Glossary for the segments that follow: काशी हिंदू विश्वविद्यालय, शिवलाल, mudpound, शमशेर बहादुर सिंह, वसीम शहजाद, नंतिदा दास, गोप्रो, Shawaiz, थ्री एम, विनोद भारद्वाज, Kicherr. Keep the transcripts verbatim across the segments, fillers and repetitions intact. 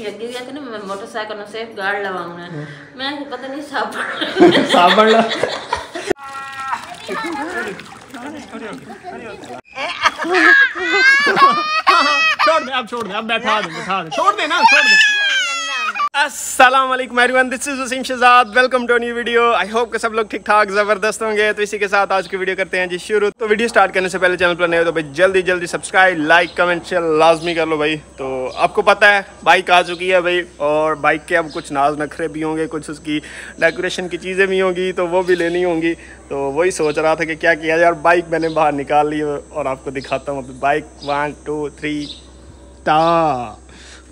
यज्ञ गया था ना मैं मोटरसाइकिल से गाड़ लगाऊंगा मैं पता नहीं साबुन साबुन ला छोड़ दे अब छोड़ दे अब बैठा दे बैठा दे छोड़ दे ना छोड़ दे। अस्सलाम वालेकुम everyone, this is वसीम शहजाद, welcome to new video. I hope कि सब लोग ठीक ठाक ज़बरदस्त होंगे। तो इसी के साथ आज की वीडियो करते हैं जी शुरू। तो वीडियो स्टार्ट करने से पहले चैनल पर नए हो तो भाई जल्दी जल्दी सब्सक्राइब, लाइक, कमेंट, शेयर लाजमी कर लो भाई। तो आपको पता है बाइक आ चुकी है भाई, और बाइक के अब कुछ नाज नखरे भी होंगे, कुछ उसकी डेकोरेशन की चीज़ें भी होंगी, तो वो भी लेनी होंगी। तो वही सोच रहा था कि क्या किया यार। बाइक मैंने बाहर निकाल ली और आपको दिखाता हूँ अपनी बाइक। वन टू थ्री टा।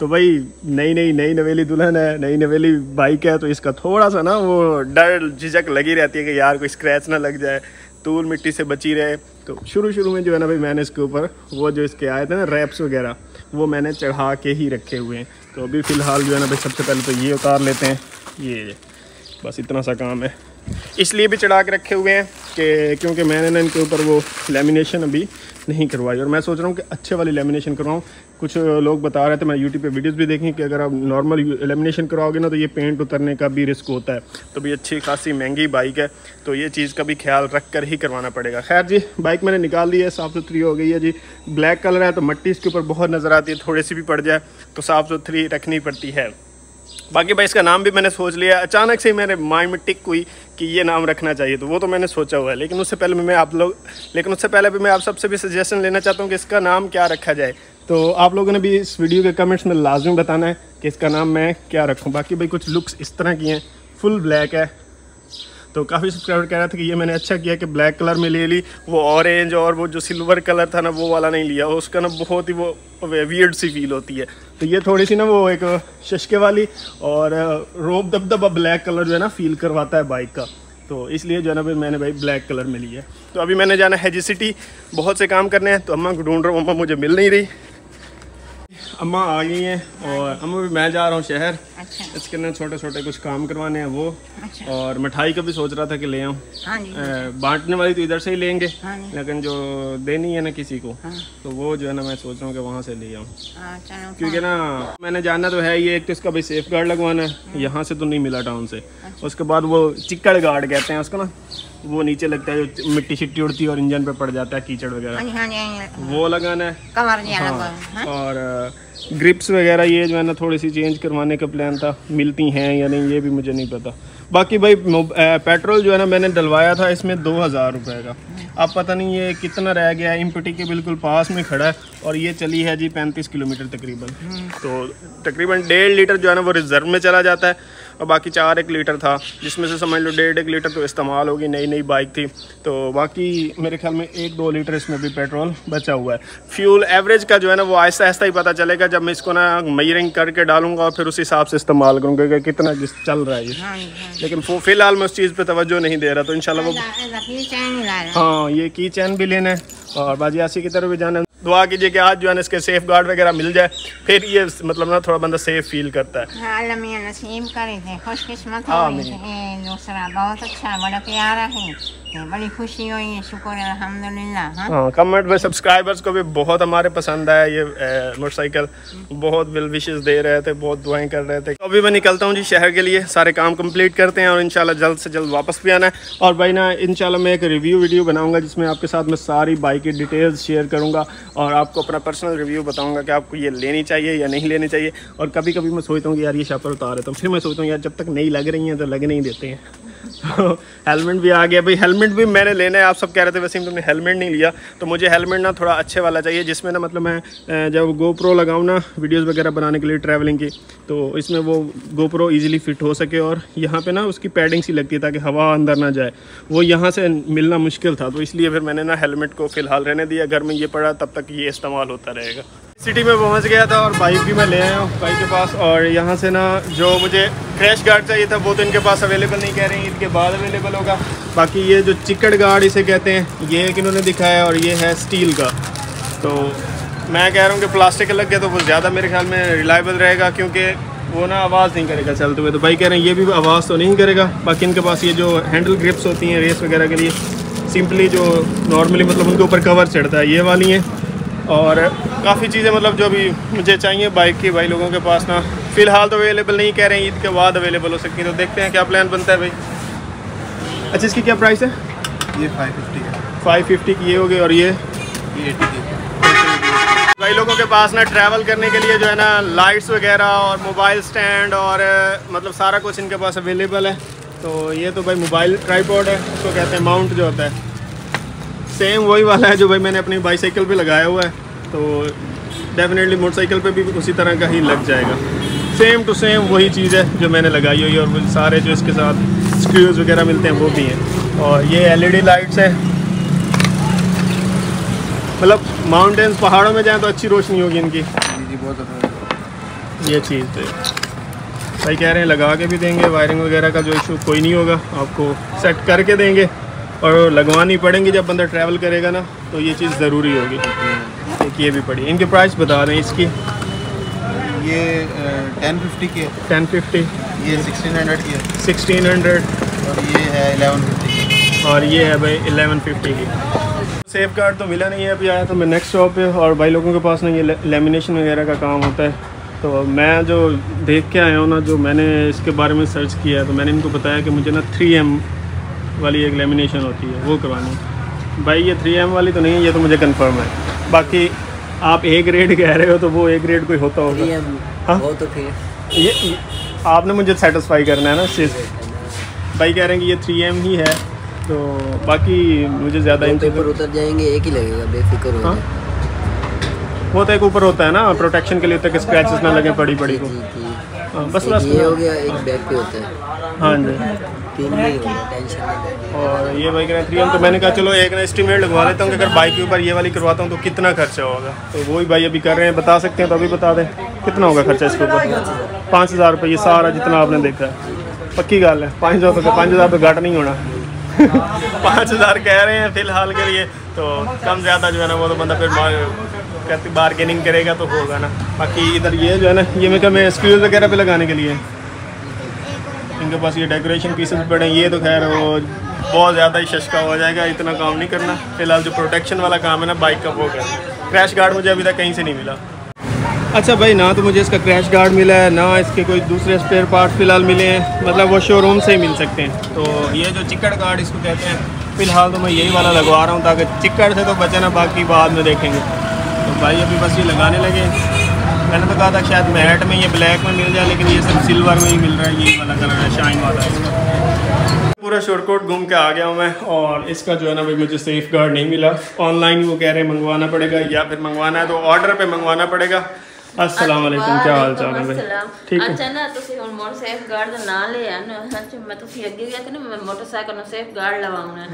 तो भाई नई नई नई नवेली दुल्हन है, नई नवेली बाइक है, तो इसका थोड़ा सा ना वो डर झिझक लगी रहती है कि यार कोई स्क्रैच ना लग जाए, धूल मिट्टी से बची रहे। तो शुरू शुरू में जो है ना भाई मैंने इसके ऊपर वो जो इसके आए थे ना रैप्स वगैरह वो मैंने चढ़ा के ही रखे हुए हैं। तो अभी फ़िलहाल जो है ना भाई सबसे पहले तो ये उतार लेते हैं, ये बस इतना सा काम है। इसलिए भी चढ़ा के रखे हुए हैं कि क्योंकि मैंने ना इनके ऊपर वो लेमिनेशन अभी नहीं करवाई, और मैं सोच रहा हूँ कि अच्छे वाली लेमिनेशन करवाऊँ। कुछ लोग बता रहे थे, मैं यूट्यूब पे वीडियोस भी देखी कि अगर आप नॉर्मल लेमिनेशन करवाओगे ना तो ये पेंट उतरने का भी रिस्क होता है। तो भी अच्छी खासी महंगी बाइक है, तो ये चीज़ का भी ख्याल रख कर ही करवाना पड़ेगा। खैर जी, बाइक मैंने निकाल दी है, साफ़ सुथरी हो गई है जी। ब्लैक कलर है तो मट्टी इसके ऊपर बहुत नज़र आती है, थोड़ी सी भी पड़ जाए तो साफ़ सुथरी रखनी पड़ती है। बाकी भाई इसका नाम भी मैंने सोच लिया, अचानक से ही मेरे माइंड में टिक हुई कि ये नाम रखना चाहिए, तो वो तो मैंने सोचा हुआ है। लेकिन उससे पहले मैं आप लोग लेकिन उससे पहले भी मैं आप सबसे भी सजेशन लेना चाहता हूँ कि इसका नाम क्या रखा जाए। तो आप लोगों ने भी इस वीडियो के कमेंट्स में लाजमी बताना है कि इसका नाम मैं क्या रखूँ। बाकी भाई कुछ लुक्स इस तरह की हैं, फुल ब्लैक है। तो काफ़ी सब्सक्राइबर कह रहा था कि ये मैंने अच्छा किया कि ब्लैक कलर में ले ली, वो ऑरेंज और वो जो सिल्वर कलर था ना वो वाला नहीं लिया, उसका ना बहुत ही वो वियर्ड सी फील होती है। तो ये थोड़ी सी ना वो एक शशके वाली और रोब दबदबा ब्लैक कलर जो है ना फील करवाता है बाइक का, तो इसलिए जो है ना भाई मैंने भाई ब्लैक कलर में लिया है। तो अभी मैंने जाना है जी सिटी, बहुत से काम करने हैं। तो अम्मा को ढूंढ रहा हूँ, अम्मा मुझे मिल नहीं रही। अम्मा आ गई हैं और अम्मा भी मैं जा रहा हूँ शहर। अच्छा। इसके अंदर छोटे छोटे कुछ काम करवाने हैं वो। अच्छा। और मिठाई का भी सोच रहा था कि ले आऊँ। हाँ जी, बांटने वाली तो इधर से ही लेंगे। हाँ जी। लेकिन जो देनी है ना किसी को। हाँ। तो वो जो है ना मैं सोच रहा हूँ कि वहाँ से ले आऊँ। अच्छा। क्योंकि ना मैंने जाना तो है, ये एक तो इसका भाई सेफ गार्ड लगवाना है, यहाँ से तो नहीं मिला टाउन से। उसके बाद वो चिक्कड़ गार्ड कहते हैं उसको ना, वो नीचे लगता है जो मिट्टी शिट्टी उड़ती है और इंजन पे पड़ जाता है कीचड़ वगैरह, वो लगाना है। हाँ। हाँ। और ग्रिप्स वगैरह ये जो है ना थोड़ी सी चेंज करवाने का प्लान था, मिलती हैं या नहीं ये भी मुझे नहीं पता। बाकी भाई पेट्रोल जो है ना मैंने डलवाया था इसमें दो हज़ार रुपये का, अब पता नहीं ये कितना रह गया है। इमपटी के बिल्कुल पास में खड़ा है और ये चली है जी पैंतीस किलोमीटर तकरीबन, तो तकरीबन डेढ़ लीटर जो है ना वो रिज़र्व में चला जाता है और बाकी चार एक लीटर था, जिसमें से समझ लो डेढ़ एक लीटर तो इस्तेमाल होगी, नई नई बाइक थी। तो बाकी मेरे ख्याल में एक दो लीटर इसमें भी पेट्रोल बचा हुआ है। फ्यूल एवरेज का जो है ना वो आहिस्ता आहिस्ता ही पता चलेगा जब मैं इसको ना मेजरिंग करके डालूंगा और फिर उस हिसाब से इस्तेमाल करूँगा कि कितना चल रहा है ये। लेकिन वो फिलहाल मैं उस चीज़ पर तवज्जो नहीं दे रहा, तो इंशाल्लाह वो। हाँ, ये की चैन भी लेना है और बाजियासी की तरफ भी जाना है। दुआ कीजिए कि आज जो है ना इसके सेफ गार्ड वगैरह मिल जाए, फिर ये मतलब ना थोड़ा बंदा सेफ फील करता है। हाँ, अल्लाह नसीब करे थे, खुशकिस्मत हो रही है। दूसरा बहुत अच्छा, बड़ा प्यारा है, बड़ी खुशी हुई है, शुक्र है अल्हम्दुलिल्लाह। हाँ, हाँ कमेंट में सब्सक्राइबर्स को भी बहुत हमारे पसंद आया ये मोटरसाइकिल, बहुत विल विशेज़ दे रहे थे, बहुत दुआएं कर रहे थे। तो अभी मैं निकलता हूँ जी शहर के लिए, सारे काम कंप्लीट करते हैं और इंशाल्लाह जल्द से जल्द वापस भी आना है। और भाई ना इंशाल्लाह मैं एक रिव्यू वीडियो बनाऊँगा जिसमें आपके साथ मैं सारी बाइक की डिटेल्स शेयर करूँगा और आपको अपना पर्सनल रिव्यू बताऊँगा कि आपको ये लेनी चाहिए या नहीं लेनी चाहिए। और कभी कभी मैं सोचता हूँ कि यार ये शॉपर उतार देता हूँ, फिर मैं सोचता हूँ यार जब तक नहीं लग रही हैं तो लग नहीं देते हैं। तो हेलमेट भी आ गया भाई, हेलमेट भी मैंने लेना है। आप सब कह रहे थे वसीम तुमने हेलमेट नहीं लिया, तो मुझे हेलमेट ना थोड़ा अच्छे वाला चाहिए जिसमें ना मतलब मैं जब गोप्रो लगाऊँ ना वीडियोस वगैरह बनाने के लिए ट्रैवलिंग की, तो इसमें वो गोप्रो इजीली फिट हो सके। और यहाँ पे ना उसकी पैडिंग सी लगती है ताकि हवा अंदर ना जाए, वो यहाँ से मिलना मुश्किल था, तो इसलिए फिर मैंने ना हेलमेट को फ़िलहाल रहने दिया, घर में ये पड़ा तब तक ये इस्तेमाल होता रहेगा। सिटी में पहुँच गया था और बाइक भी मैं ले आया हूँ भाई के पास, और यहाँ से ना जो मुझे क्रैश गार्ड चाहिए था वो तो इनके पास अवेलेबल नहीं, कह रहे हैं ईद के बाद अवेलेबल होगा। बाकी ये जो चिकड़ गार्ड इसे कहते हैं ये एक इन्होंने दिखाया, और ये है स्टील का। तो मैं कह रहा हूँ कि प्लास्टिक अलग गया तो वो ज़्यादा मेरे ख्याल में रिलायबल रहेगा क्योंकि वो ना आवाज़ नहीं करेगा चलते हुए। तो भाई कह रहे हैं ये भी आवाज़ तो नहीं करेगा। बाकी इनके पास ये जो हैंडल ग्रिप्स होती हैं रेस वगैरह के लिए, सिंपली जो नॉर्मली मतलब उनके ऊपर कवर चढ़ता है, ये वाली हैं। और काफ़ी चीज़ें मतलब जो भी मुझे चाहिए बाइक की भाई लोगों के पास ना फ़िलहाल तो अवेलेबल नहीं, कह रहे हैं ईद के बाद अवेलेबल हो सकती है। तो देखते हैं क्या प्लान बनता है भाई। अच्छा इसकी क्या प्राइस है? ये फाइव फिफ्टी है, फाइव फिफ्टी की ये होगी और ये एटी की। भाई लोगों के पास ना ट्रैवल करने के लिए जो है ना लाइट्स वगैरह और मोबाइल स्टैंड और मतलब सारा कुछ इनके पास अवेलेबल है। तो ये तो भाई मोबाइल ट्राईपॉड है, उसको कहते हैं माउंट जो होता है, सेम वही वाला है जो भाई मैंने अपनी बाईसाइकिल पे लगाया हुआ है। तो डेफिनेटली मोटरसाइकिल पे भी उसी तरह का ही लग जाएगा, सेम टू सेम वही चीज़ है जो मैंने लगाई हुई है। और सारे जो इसके साथ स्क्रूज़ वगैरह मिलते हैं वो भी हैं। और ये एल ई डी लाइट्स हैं, मतलब माउंटेन्स पहाड़ों में जाएं तो अच्छी रोशनी होगी इनकी। जी जी बहुत अच्छा। ये चीज़ तो भाई कह रहे हैं लगा के भी देंगे, वायरिंग वगैरह का जो इशू कोई नहीं होगा, आपको सेट करके देंगे और लगवानी पड़ेंगी जब बंदा ट्रैवल करेगा ना, तो ये चीज़ ज़रूरी होगी। एक ये भी पड़ी, इनकी प्राइस बता दें इसकी। ये टेन फिफ्टी की, टेन फिफ्टी ये सिक्सटीन हंड्रेड की है, सिक्सटीन हंड्रेड और ये है एलेवन फिफ्टी की, और ये है भाई एलेवन फिफ्टी की। सेफ गार्ड तो मिला नहीं है, अभी आया तो मैं नेक्स्ट शॉप पे। और भाई लोगों के पास ना ये लेमिनेशन वगैरह का काम होता है। तो मैं जो देख के आया हूँ ना, जो मैंने इसके बारे में सर्च किया है, तो मैंने इनको बताया कि मुझे ना थ्री एम वाली एक लेमिनेशन होती है वो करवानी है। भाई ये थ्री एम वाली तो नहीं है, ये तो मुझे कन्फर्म है। बाकी आप एक रेट कह रहे हो तो वो एक रेट कोई होता होगा। हाँ वो तो ठीक है, ये आपने मुझे सेटिस्फाई करना है ना चीज़। भाई कह रहे हैं कि ये थ्री एम ही है, तो बाकी मुझे ज़्यादा इन ऊपर उतर जाएंगे एक ही लगेगा, बेफिक्र हो। हाँ वो तो एक ऊपर होता है ना प्रोटेक्शन के लिए, तक स्क्रैचेस ना लगे पड़ी पड़ी को। हाँ बस बस ये हो गया, एक बैग पे होता है। हाँ जी तीन ही हो गया, टेंशन नहीं। और ये भाई कह रहे हैं तो मैंने कहा चलो एक ना एस्टिमेट लगवा लेता हूँ कि अगर बाइक के ऊपर ये वाली करवाता हूँ तो कितना खर्चा होगा। तो वही भाई अभी कर रहे हैं, बता सकते हैं तो अभी बता दें कितना होगा खर्चा इसके ऊपर। पाँच हज़ार रुपये, ये सारा जितना आपने देखा है पक्की गल है, पाँच हज़ार रुपये, पाँच हज़ार तो घाटा नहीं होना। पाँच हज़ार कह रहे हैं फ़िलहाल के लिए, तो कम ज़्यादा जो है ना वो तो बंदा फिर कहते बारगेनिंग करेगा तो होगा ना। बाकी इधर ये जो है ना ये मैं मैं स्क्रूज वगैरह पे लगाने के लिए इनके पास ये डेकोरेशन पीसेस पड़े। ये तो खैर वो बहुत ज़्यादा ही शशका हो जाएगा, इतना काम नहीं करना। फ़िलहाल जो प्रोटेक्शन वाला काम है ना बाइक का वो करना। क्रैश गार्ड मुझे अभी तक कहीं से नहीं मिला। अच्छा भाई ना तो मुझे इसका क्रैश गार्ड मिला है ना इसके कोई दूसरे स्पेयर पार्ट फ़िलहाल मिले हैं, मतलब वो शोरूम से ही मिल सकते हैं। तो ये जो चिक्कड़ गार्ड इसको कहते हैं, फ़िलहाल तो मैं यही वाला लगवा रहा हूँ ताकि चिक्कड़ से तो बचे ना, बाकी बाद में देखेंगे। तो भाई अभी बस ये लगाने लगे। मैंने तो कहा था शायद मैट में ये ब्लैक में मिल जाए, लेकिन ये सब सिल्वर में ही मिल रहा है, ये वाला कलर है शाइन वाला। पूरा शॉर्टकट घूम के आ गया हूँ मैं, और इसका जो है ना भाई मुझे सेफ गार्ड नहीं मिला। ऑनलाइन वो कह रहे हैं मंगवाना पड़ेगा, या फिर मंगवाना है तो ऑर्डर पर मंगवाना पड़ेगा। अस्सलाम वालेकुम, क्या हाल चाल है भाई? ठीक है। अच्छा ना ਤੁਸੀਂ ਹੁਣ ਮੋਟਰਸਾਈਕਲ ਗਾਰਡ ਦਾ ਨਾਂ ਲਿਆ ਨਾ, ਅੱਛਾ ਮੈਂ ਤੁਸੀਂ ਅੱਗੇ ਗਿਆ ਕਿ ਨਾ ਮੈਂ ਮੋਟਰਸਾਈਕਲ ਨੂੰ ਸੇਫ ਗਾਰਡ ਲਵਾਉਣਾ।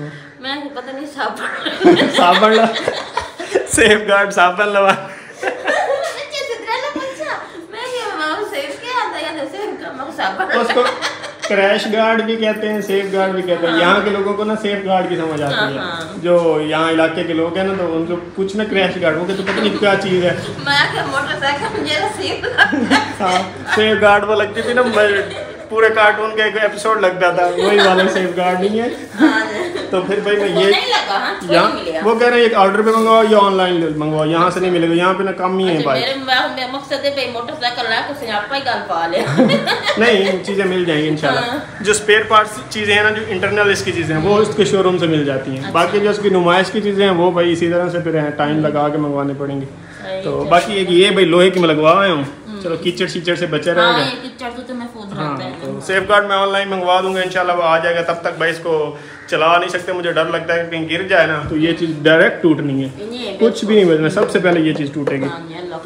ਮੈਂ ਪਤਾ ਨਹੀਂ ਸਾਬਣ ਸਾਬਣ ਲਾ ਸੇਫ ਗਾਰਡ ਸਾਬਣ ਲਵਾ। ਅੱਛਾ ਸਿੱਧਰਾ ਨਾ ਪੁੱਛਾ ਮੈਂ ਕਿ ਮੈਂ ਸੇਫ ਕੀ ਆਂਦਾ ਜਾਂ ਸੇਫ ਕਾ ਮੈਂ ਸਾਬਣ। ਉਸਕੋ क्रैश गार्ड भी कहते हैं, सेफ गार्ड भी कहते हैं। हाँ। यहाँ के लोगों को ना सेफ गार्ड की समझ आती है। हाँ। जो यहाँ इलाके के लोग हैं ना तो उनको कुछ ना क्रैश गार्ड, वो तो पता नहीं क्या चीज़ है। हाँ सेफ गार्ड वो लगती थी ना, पूरे कार्टून का एक एपिसोड लगता था, वही वाला सेफ गार्ड नहीं है। तो फिर भाई मैं ये यहाँ वो कह रहे हैं ऑर्डर पे मंगवाओ या ऑनलाइन मंगवाओ, यहाँ से नहीं मिलेगा, यहाँ पे ना कम ही है भाई। नहीं चीज़ें मिल जाएंगी इंशाल्लाह। जो स्पेयर पार्ट्स चीज़ें हैं ना, जो इंटरनल इसकी चीज़ें हैं वो इसके शोरूम से मिल जाती हैं। बाकी जो उसकी नुमाइश की चीज़ें हैं वो भाई इसी तरह से फिर टाइम लगा के मंगवाने पड़ेंगे। तो बाकी एक ये भाई लोहे की मैं लगवा आया हूँ, चलो कीचड़ शीचड़ से बचा रहेगा। हाँ, कीचड़ तो मैं फूट रहा था। तो सेफ गार्ड मैं ऑनलाइन मंगवा दूंगा इंशाल्लाह, वो आ जाएगा। तब तक भाई इसको चला नहीं सकते, मुझे डर लगता है कि कहीं गिर जाए ना तो ये चीज़ डायरेक्ट टूटनी है, कुछ भी नहीं बचना, सबसे पहले ये चीज़ टूटेगी।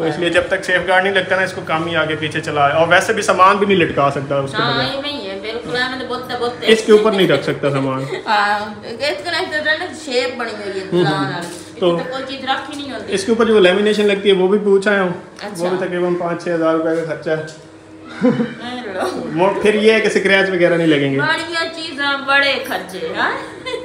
तो इसलिए जब तक सेफ गार्ड नहीं लगता ना इसको काम ही आगे पीछे चला है। और वैसे भी सामान भी नहीं लटका सकता उसको, इसके ऊपर नहीं रख सकता सामान। तो इसके ऊपर जो लेमिनेशन लगती है वो भी पूछा है। अच्छा। वो भी तकरीबन पाँच छः हज़ार रुपये का खर्चा है। वो फिर ये है कि स्क्रैच वगैरह नहीं लगेंगे। बढ़िया चीज़ है, बड़े खर्चे। हाँ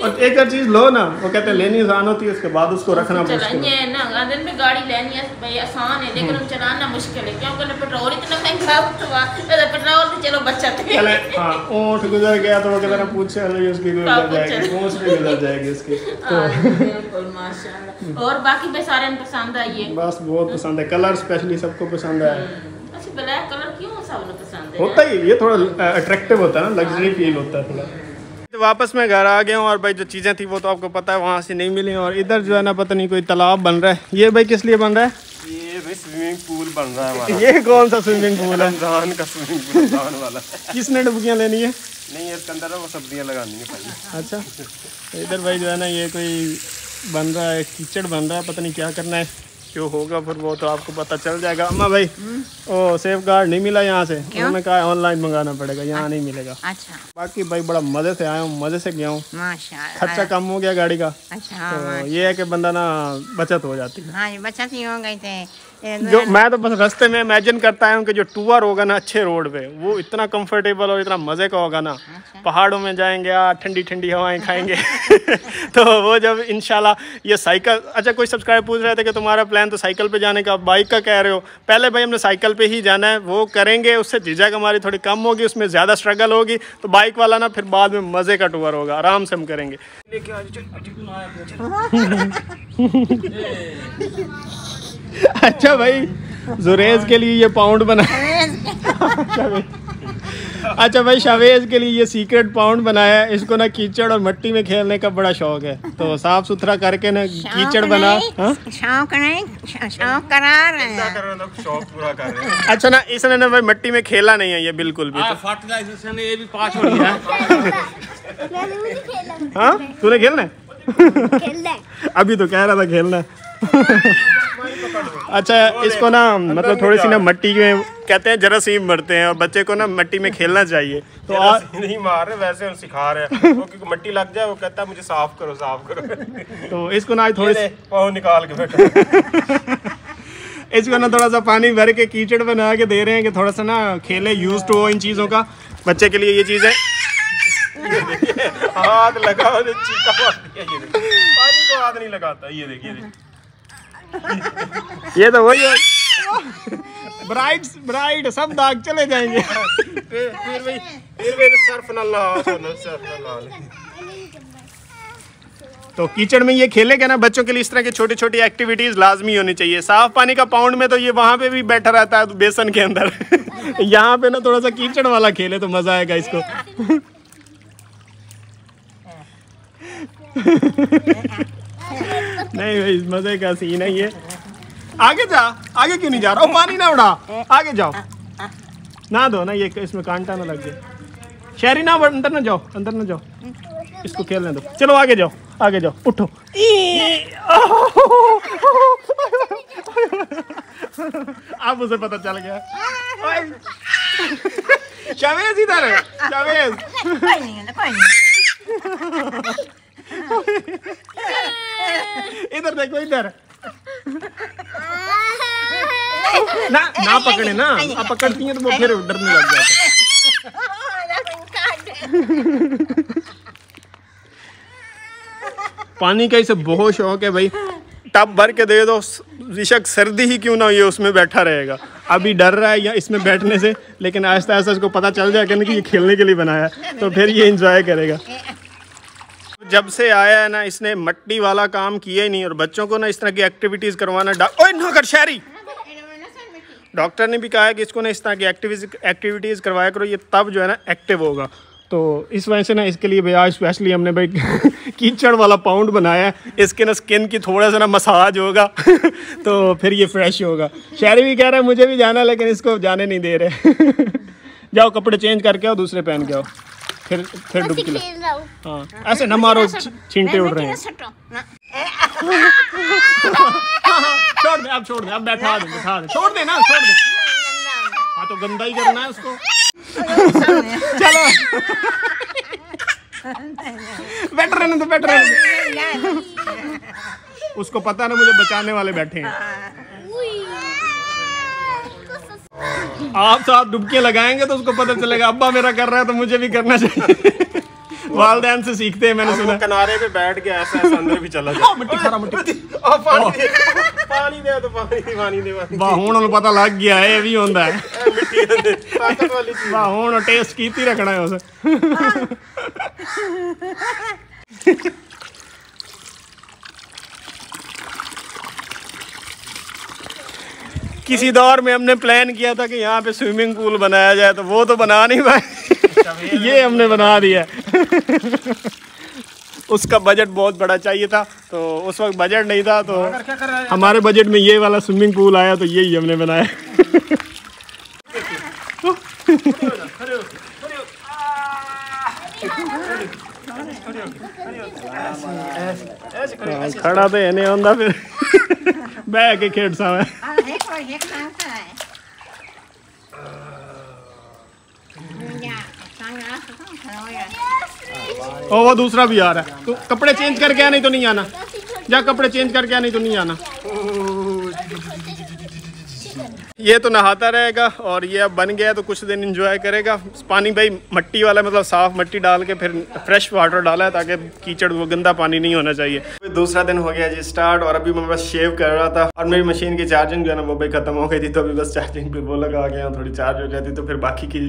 और एक और चीज़ लो ना, वो कहते हैं लेनी आसान होती है, उसके बाद उसको रखना मुश्किल है ना। दिन में गाड़ी लेनी है आसान है, लेकिन चलाना मुश्किल है क्योंकि पेट्रोल इतना महंगा हुआ। पेट्रोल तो चलो बचत है, ऊँट गुजर गया तो वो कहते हैं पूछे उसकी गुजर जाएगी, पूछ भी गुजर जाएगी उसकी। बिल्कुल माशाल्लाह। और बाकी भाई सारे पसंद आई है, बस बहुत पसंद है, कलर स्पेशली सबको पसंद आया। अच्छा ब्लैक कलर क्यों सब बहुत पसंद है, होता ही ये थोड़ा अट्रैक्टिव होता है ना, लग्जरी फील होता है थोड़ा। तो वापस मैं घर आ गया हूँ और भाई जो चीज़ें थी वो तो आपको पता है वहाँ से नहीं मिली। और इधर जो है ना पता नहीं कोई तालाब बन रहा है, ये भाई किस लिए बन रहा है? ये भाई स्विमिंग पूल बन रहा है हमारा। ये कौन सा स्विमिंग पूल है? रमजान का स्विमिंग पूल, रमजान वाला। किसने डुबकियाँ लेनी है? नहीं इसके अंदर वो सब्जियाँ लगानी है भाई। अच्छा इधर भाई जो है ना ये कोई बन रहा है, कीचड़ बन रहा है, पता नहीं क्या करना है, जो होगा फिर वो तो आपको पता चल जाएगा। अम्मा भाई ओ सेफ गार्ड नहीं मिला यहाँ से, उन्होंने कहा ऑनलाइन मंगाना पड़ेगा, यहाँ नहीं मिलेगा। अच्छा बाकी भाई बड़ा मजे से आया हूँ, मजे से गया हूँ, खर्चा कम हो गया गाड़ी का। अच्छा तो ये है कि बंदा ना बचत हो जाती है। हाँ, बचत ही हो गई थे। जो मैं तो बस रास्ते में इमेजिन करता हूँ कि जो टूर होगा ना अच्छे रोड पे, वो इतना कंफर्टेबल और इतना मज़े का होगा ना। अच्छा। पहाड़ों में जाएंगे, ठंडी ठंडी हवाएं खाएंगे तो वो जब इंशाल्लाह ये साइकिल। अच्छा कोई सब्सक्राइब पूछ रहे थे कि तुम्हारा प्लान तो साइकिल पे जाने का, बाइक का कह रहे हो? पहले भाई हमने साइकिल पर ही जाना है, वो करेंगे, उससे झिझक हमारी थोड़ी कम होगी, उसमें ज़्यादा स्ट्रगल होगी। तो बाइक वाला ना फिर बाद में मज़े का टूर होगा, आराम से हम करेंगे। अच्छा भाई जुरेज के लिए ये पाउंड बना अच्छा भाई शावेज के लिए ये सीक्रेट पाउंड बनाया है। इसको ना कीचड़ और मिट्टी में खेलने का बड़ा शौक है, तो साफ सुथरा करके ना कीचड़ बना। शौक नहीं, शौक करा रहे हैं, शौक पूरा कर रहे हैं। अच्छा ना इसने ना भाई मिट्टी में खेला नहीं है ये बिल्कुल भी, तो फट गया इसने, ये भी पास हो गया। हाँ तूने खेलना है? अभी तो कह रहा था खेलना है। अच्छा इसको ना मतलब थोड़ी सी ना मट्टी में कहते हैं जरा सीम मरते हैं, और बच्चे को ना मट्टी में खेलना चाहिए। तो आज नहीं मार रहे, वैसे हम सिखा रहे हैं वो, क्योंकि मट्टी लग जाए वो कहता है मुझे साफ करो साफ करो। तो इसको ना थोड़ी सी पाँव निकाल के बैठो इसको ना थोड़ा सा पानी भर के कीचड़ बना के दे रहे हैं कि थोड़ा सा ना खेले, यूज टू हो इन चीज़ों का बच्चे के लिए ये चीज़ है। हाथ लगाओ, पानी को हाथ नहीं लगाता, ये देखिए ये तो वही है। ब्राइड ब्राइड सब दाग चले जाएंगे फिर भाई फिर भाई सर्फ नल्ला। तो कीचड़ में ये खेलेगा ना, बच्चों के लिए इस तरह की छोटी छोटी एक्टिविटीज लाजमी होनी चाहिए। साफ पानी का पाउंड में तो ये वहाँ पे भी बैठा रहता है बेसन के अंदर यहाँ पे ना थोड़ा सा कीचड़ वाला खेले तो मजा आएगा इसको नहीं भाई मजे का सीन है ये। आगे जा, आगे क्यों नहीं जा रहा? पानी ना उड़ा, आगे जाओ ना, दो ना ये इसमें कांटा ना लग जाए। शहरी ना अंदर ना जाओ, अंदर ना जाओ, इसको खेलने दो। चलो आगे जाओ, आगे जाओ, उठो। आप उसे पता चल गया। शावेज इधर है, शावेज इधर देखो, इधर ना ना पकड़े ना, आप पकड़ती हैं तो वो फिर डरने लग जाते। पानी का इसे बहुत शौक है भाई, टब भर के दे दो, बेशक सर्दी ही क्यों ना, ये उसमें बैठा रहेगा। अभी डर रहा है या इसमें बैठने से, लेकिन आहिस्ता आहिस्ता उसको पता चल जाएगा कि ये खेलने के लिए बनाया है, तो फिर ये इंजॉय करेगा। जब से आया है ना इसने मट्टी वाला काम किया ही नहीं, और बच्चों को ना इस तरह की एक्टिविटीज़ करवाना। ओए ना कर शहरी, डॉक्टर ने भी कहा है कि इसको ना इस तरह की एक्टिविटीज़ एक्टिविटीज़ करवाया करो, ये तब जो है ना एक्टिव होगा। तो इस वजह से ना इसके लिए भाई आज स्पेशली हमने भाई कीचड़ वाला पाउंड बनाया है, इसके ना स्किन की थोड़ा सा ना मसाज होगा तो फिर ये फ्रेश होगा। शहरी भी कह रहा है मुझे भी जाना, लेकिन इसको जाने नहीं दे रहे जाओ कपड़े चेंज करके आओ, दूसरे पहन के आओ, फिर फिर डुबकी लगाओ। हाँ ऐसे न मारो, छींटे उड़ रहे हैं। छोड़ दे, अब छोड़ दे, अब बैठा दे, बैठा दे, छोड़ दे ना, छोड़ दे। हाँ तो गंदा ही करना है उसको चलो बैठ रहे ना, तो बैठ रहे, उसको पता ना मुझे बचाने वाले बैठे हैं। आप तो आप डुबकी लगाएंगे तो उसको पता चलेगा अब्बा मेरा कर रहा है तो मुझे भी करना चाहिए वालदैन से सीखते हैं, मैंने सुना। किनारे पे बैठ के ऐसा ऐसा अंदर भी चला जाए। मिट्टी खा रहा, मिट्टी ओ पानी पानी दे, तो पानी दे, पानी दे, पानी। वाह हुण उन्हें पता लग गया है, ये भी होता है ताकत वाली चीज। वाह हुण टेस्ट कीती रखना है उसे। किसी दौर में हमने प्लान किया था कि यहाँ पे स्विमिंग पूल बनाया जाए, तो वो तो बना नहीं पाए, ये हमने बना दिया। उसका बजट बहुत बड़ा चाहिए था, तो उस वक्त बजट नहीं था, तो हमारे बजट में ये वाला स्विमिंग पूल आया, तो यही हमने बनाया। खड़ा तो नहीं होता, फिर बह के खेड़ सा है। और वो दूसरा भी आ रहा है, तो कपड़े चेंज करके आने तो नहीं आना, या कपड़े चेंज करके आने तो नहीं आना। ये तो नहाता रहेगा, और ये अब बन गया तो कुछ दिन एंजॉय करेगा। पानी भाई मट्टी वाला, मतलब साफ़ मट्टी डाल के फिर फ्रेश वाटर डाला है, ताकि कीचड़ वो गंदा पानी नहीं होना चाहिए। दूसरा दिन हो गया जी स्टार्ट, और अभी मैं बस शेव कर रहा था, और मेरी मशीन की चार्जिंग जो है ना वो भाई ख़त्म हो गई थी, तो अभी बस चार्जिंग पे वो लगा गया, थोड़ी चार्ज हो जाती तो फिर बाकी की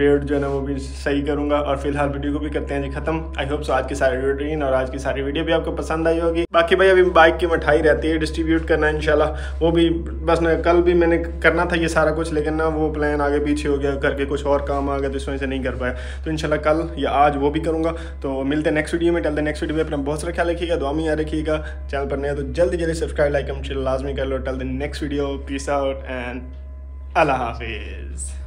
बेड जो है ना वो भी सही करूँगा। और फिलहाल वीडियो को भी करते हैं जी ख़त्म। आई होप सो आज की सारी रूटीन और आज की सारी वीडियो भी आपको पसंद आई होगी। बाकी भाई अभी बाइक की मिठाई रहती है डिस्ट्रीब्यूट करना है इंशाल्लाह, वो भी बस ना कल भी मैंने करना था ये सारा कुछ, लेकिन ना वो प्लान आगे पीछे हो गया, घर के कुछ और काम आ गया, तो इस वजह से नहीं कर पाया। तो इंशाल्लाह कल या आज वो भी करूँगा। तो मिलते हैं नेक्स्ट वीडियो में। टिल द नेक्स्ट वीडियो में अपना बहुत सारा ख्याल रखिएगा, दुआ में याद रखिएगा। चैनल पर नया तो जल्दी जल्दी सब्सक्राइब लाइक एंड शेयर लाजमी कर लो। Till the next video, peace out and अल्लाह हाफिज़।